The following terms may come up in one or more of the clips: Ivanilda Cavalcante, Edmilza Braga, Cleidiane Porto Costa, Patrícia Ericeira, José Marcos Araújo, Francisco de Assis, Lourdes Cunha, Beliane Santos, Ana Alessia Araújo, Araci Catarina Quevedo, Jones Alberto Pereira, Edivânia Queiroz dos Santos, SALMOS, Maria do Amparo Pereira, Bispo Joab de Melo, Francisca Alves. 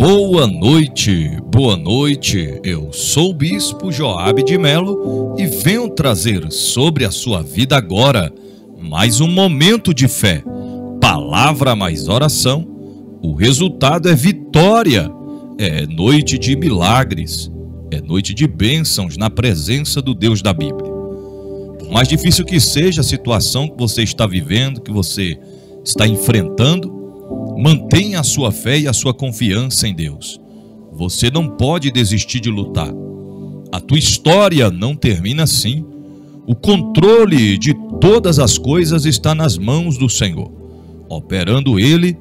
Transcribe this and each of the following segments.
boa noite, eu sou o Bispo Joab de Melo e venho trazer sobre a sua vida agora mais um momento de fé, palavra mais oração, o resultado é vitória, é noite de milagres, é noite de bênçãos na presença do Deus da Bíblia. Por mais difícil que seja a situação que você está vivendo, que você está enfrentando, mantenha a sua fé e a sua confiança em Deus. Você não pode desistir de lutar. A tua história não termina assim. O controle de todas as coisas está nas mãos do Senhor. Operando Ele,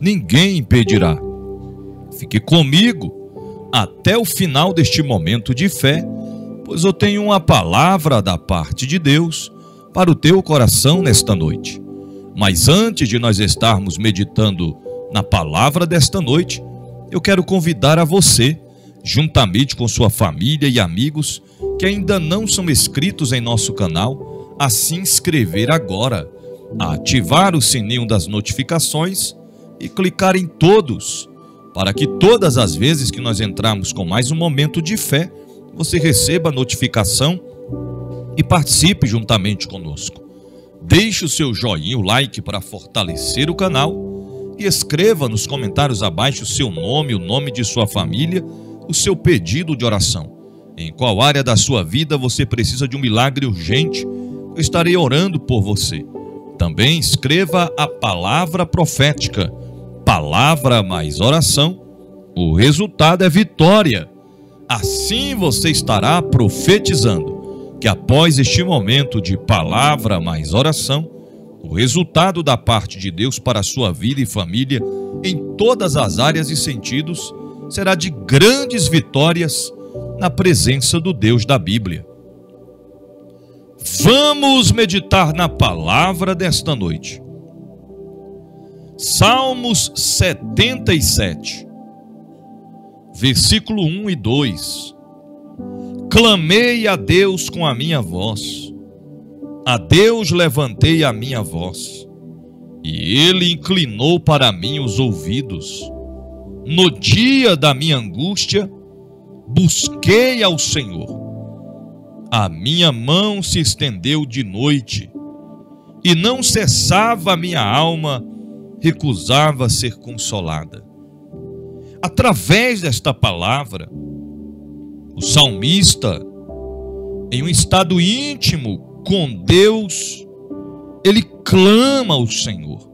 ninguém impedirá. Fique comigo até o final deste momento de fé, pois eu tenho uma palavra da parte de Deus para o teu coração nesta noite. Mas antes de nós estarmos meditando na palavra desta noite, eu quero convidar a você, juntamente com sua família e amigos que ainda não são inscritos em nosso canal, a se inscrever agora, a ativar o sininho das notificações e clicar em todos, para que todas as vezes que nós entrarmos com mais um momento de fé, você receba a notificação e participe juntamente conosco. Deixe o seu joinha, o like para fortalecer o canal e escreva nos comentários abaixo o seu nome, o nome de sua família, o seu pedido de oração. Em qual área da sua vida você precisa de um milagre urgente, eu estarei orando por você. Também escreva a palavra profética, palavra mais oração, o resultado é vitória. Assim você estará profetizando que após este momento de palavra mais oração, o resultado da parte de Deus para a sua vida e família, em todas as áreas e sentidos, será de grandes vitórias na presença do Deus da Bíblia. Vamos meditar na palavra desta noite. Salmos 77, versículo 1 e 2. Clamei a Deus com a minha voz, a Deus levantei a minha voz, e Ele inclinou para mim os ouvidos. No dia da minha angústia, busquei ao Senhor. A minha mão se estendeu de noite, e não cessava a minha alma, recusava ser consolada. Através desta palavra, o salmista, em um estado íntimo com Deus, ele clama ao Senhor,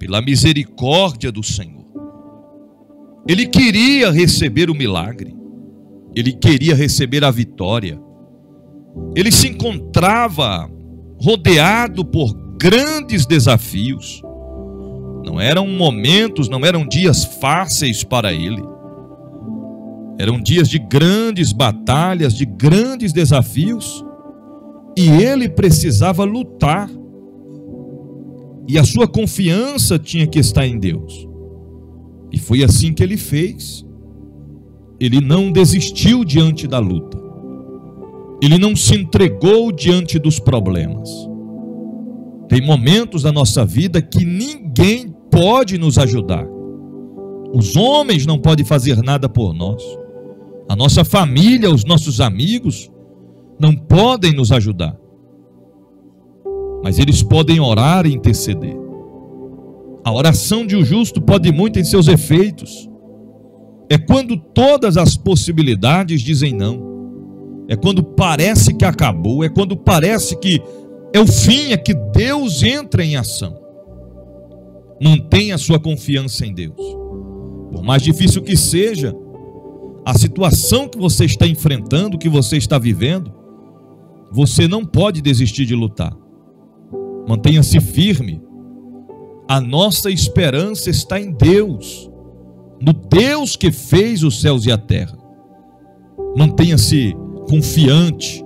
pela misericórdia do Senhor. Ele queria receber o milagre, ele queria receber a vitória. Ele se encontrava rodeado por grandes desafios. Não eram momentos, não eram dias fáceis para ele. Eram dias de grandes batalhas, de grandes desafios, e ele precisava lutar, e a sua confiança tinha que estar em Deus, e foi assim que ele fez. Ele não desistiu diante da luta, ele não se entregou diante dos problemas. Tem momentos da nossa vida que ninguém pode nos ajudar, os homens não podem fazer nada por nós, a nossa família, os nossos amigos não podem nos ajudar, mas eles podem orar e interceder. A oração de um justo pode muito em seus efeitos. É quando todas as possibilidades dizem não, é quando parece que acabou, é quando parece que é o fim, é que Deus entra em ação. Mantenha a sua confiança em Deus. Por mais difícil que seja a situação que você está enfrentando, que você está vivendo, você não pode desistir de lutar. Mantenha-se firme. A nossa esperança está em Deus, no Deus que fez os céus e a terra. Mantenha-se confiante,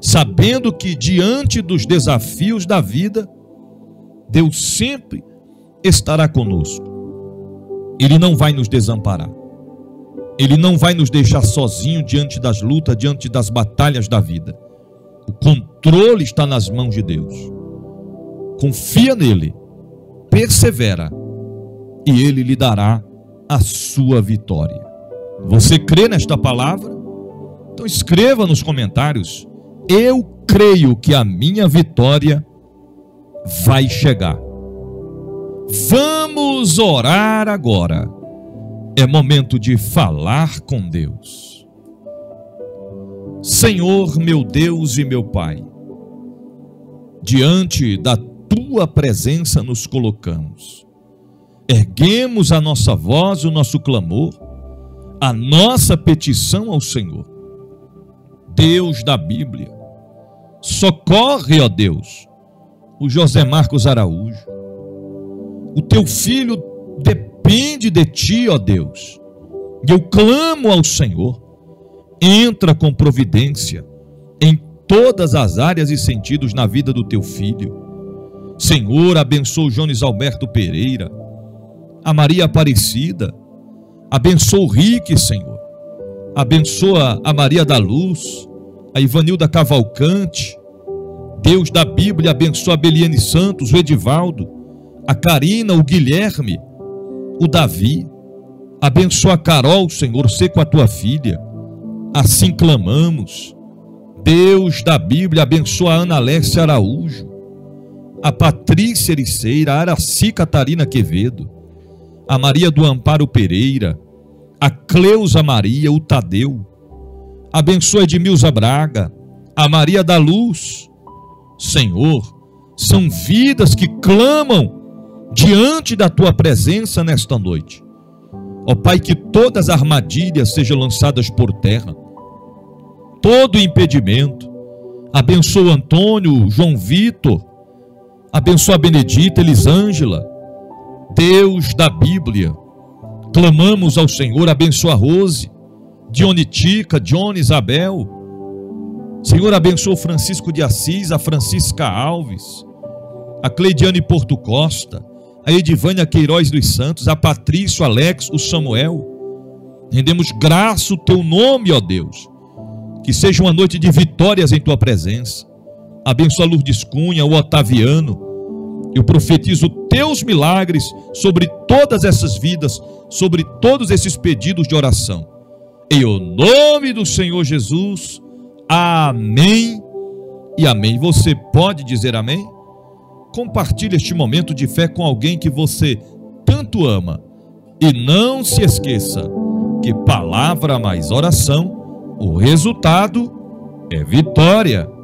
sabendo que diante dos desafios da vida, Deus sempre estará conosco. Ele não vai nos desamparar. Ele não vai nos deixar sozinho diante das lutas, diante das batalhas da vida. O controle está nas mãos de Deus. Confia nele, persevera, e ele lhe dará a sua vitória. Você crê nesta palavra? Então escreva nos comentários: eu creio que a minha vitória vai chegar. Vamos orar agora. É momento de falar com Deus. Senhor, meu Deus e meu Pai, diante da Tua presença nos colocamos, erguemos a nossa voz, o nosso clamor, a nossa petição ao Senhor. Deus da Bíblia, socorre, ó Deus, o José Marcos Araújo. O teu filho depende de ti, ó Deus, e eu clamo ao Senhor: entra com providência em todas as áreas e sentidos na vida do teu filho. Senhor, abençoa o Jones Alberto Pereira, a Maria Aparecida, abençoa o Rick, Senhor, abençoa a Maria da Luz, a Ivanilda Cavalcante. Deus da Bíblia, abençoa a Beliane Santos, o Edivaldo, a Karina, o Guilherme, o Davi. Abençoa a Carol, Senhor, sei com a tua filha, assim clamamos. Deus da Bíblia, abençoa a Ana Alessia Araújo, a Patrícia Ericeira, a Araci Catarina Quevedo, a Maria do Amparo Pereira, a Cleusa Maria, o Tadeu. Abençoa Edmilza Braga, a Maria da Luz. Senhor, são vidas que clamam diante da tua presença nesta noite. Ó Pai, que todas as armadilhas sejam lançadas por terra, todo impedimento. Abençoa Antônio, João Vitor, abençoa a Benedita, Elisângela. Deus da Bíblia, clamamos ao Senhor: abençoa a Rose, Dionitica, Johnny, Isabel. Senhor, abençoa o Francisco de Assis, a Francisca Alves, a Cleidiane Porto Costa, a Edivânia Queiroz dos Santos, a Patrício, Alex, o Samuel. Rendemos graça ao teu nome, ó Deus, que seja uma noite de vitórias em tua presença. Abençoa a Lourdes Cunha, o Otaviano. Eu profetizo teus milagres sobre todas essas vidas, sobre todos esses pedidos de oração. Em o nome do Senhor Jesus, amém e amém. Você pode dizer amém? Compartilhe este momento de fé com alguém que você tanto ama. E não se esqueça que palavra mais oração, o resultado é vitória.